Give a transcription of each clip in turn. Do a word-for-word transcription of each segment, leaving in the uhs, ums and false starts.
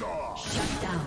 Shut down.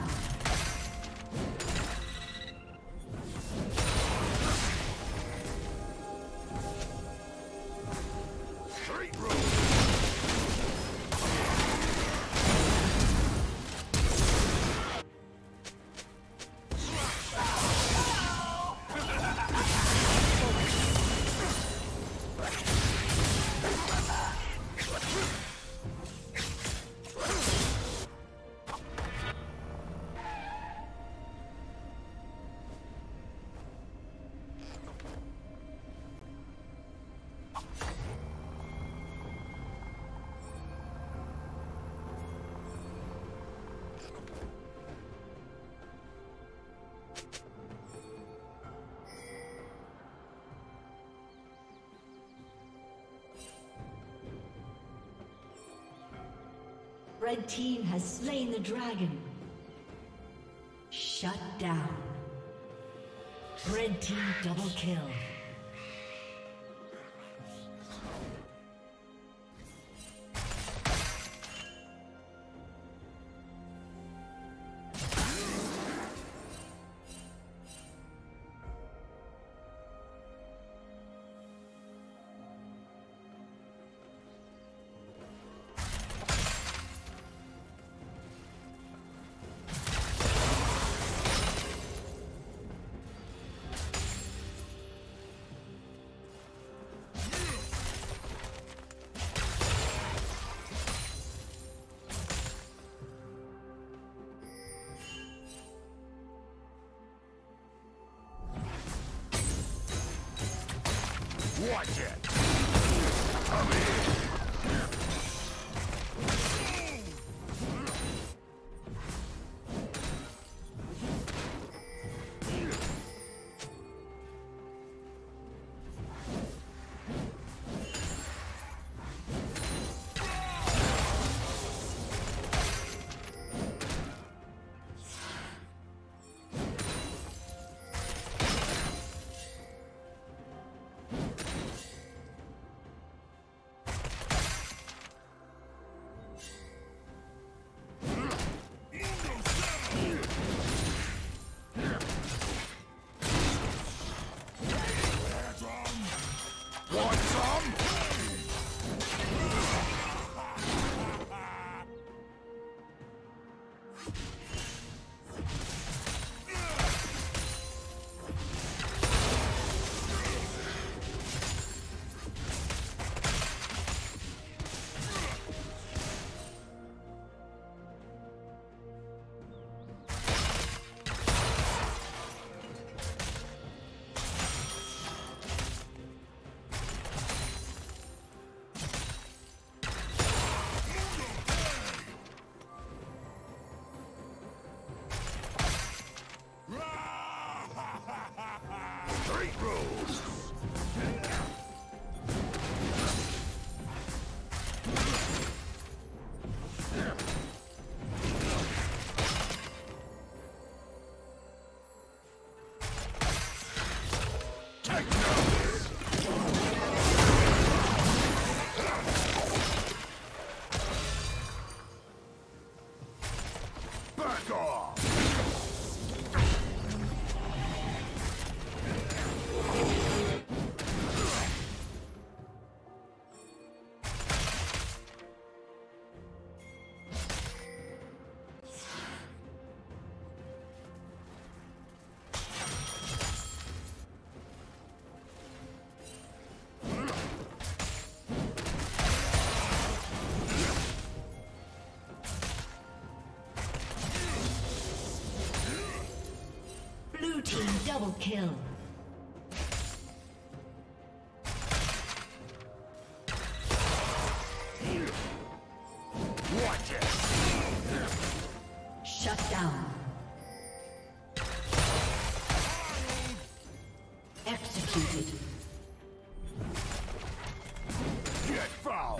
Red team has slain the dragon. Shut down. Red team double kill. Watch it! Come in! Double kill. Watch it. Shut down. Executed. Get foul.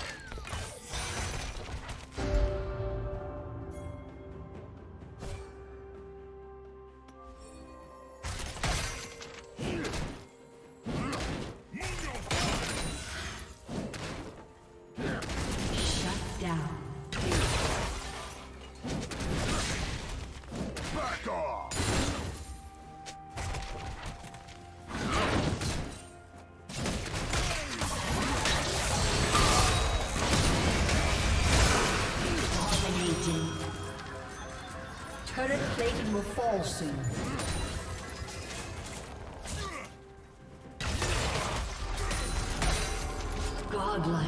Turret plating will fall soon. Godlike.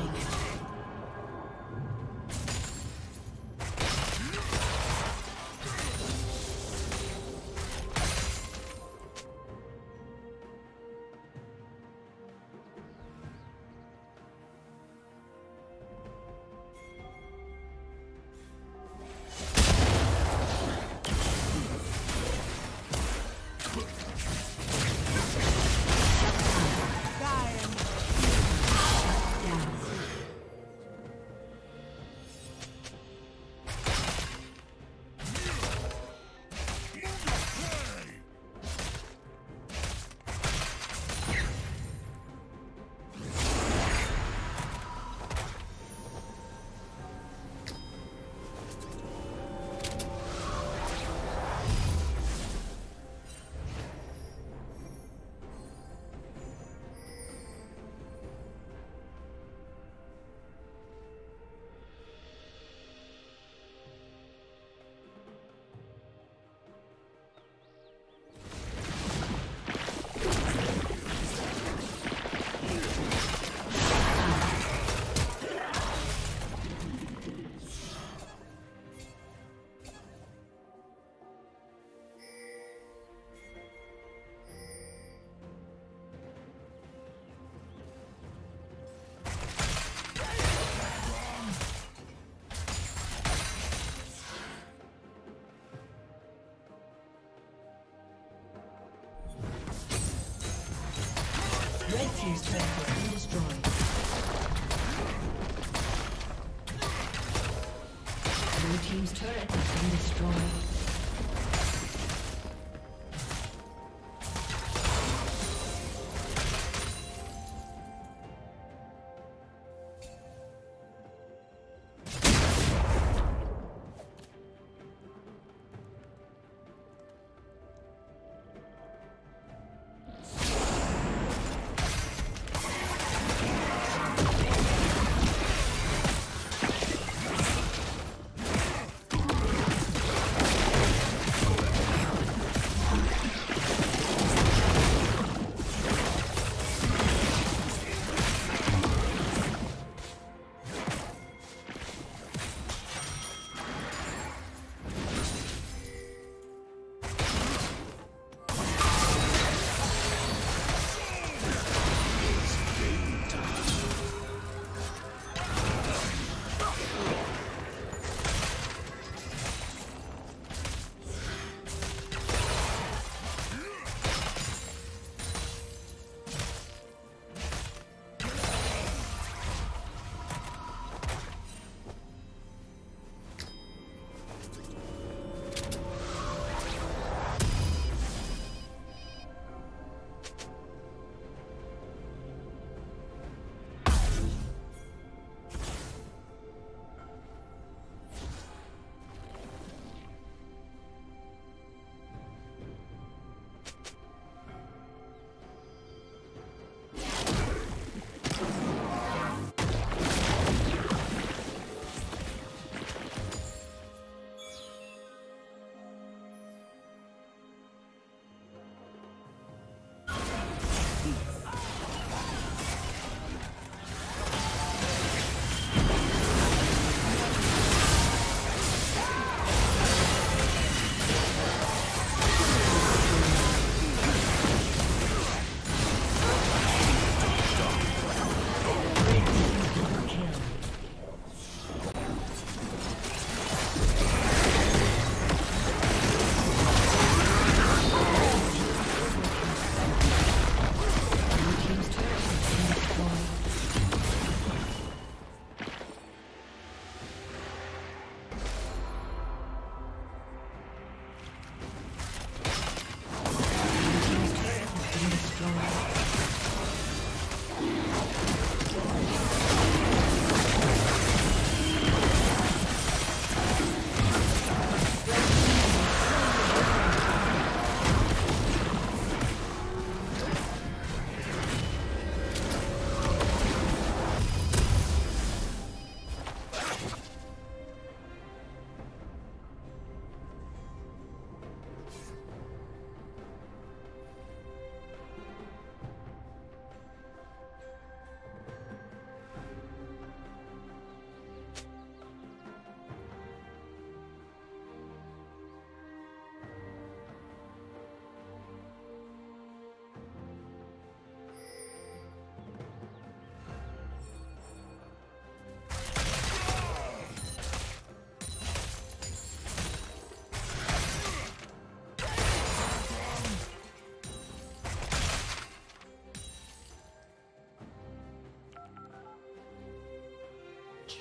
He's been destroyed. Blue team's turret has been destroyed.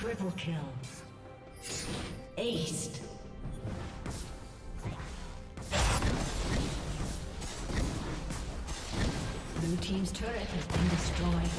Triple kill. Aced. Blue team's turret has been destroyed.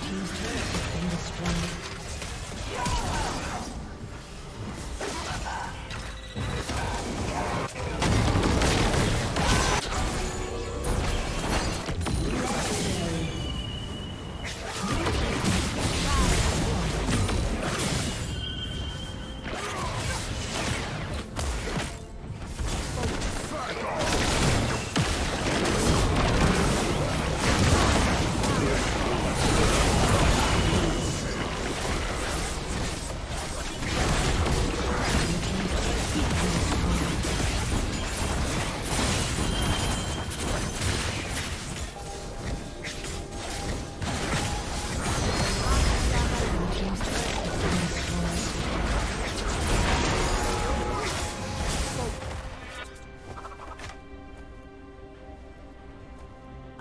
Destroyed.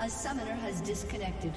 A summoner has disconnected.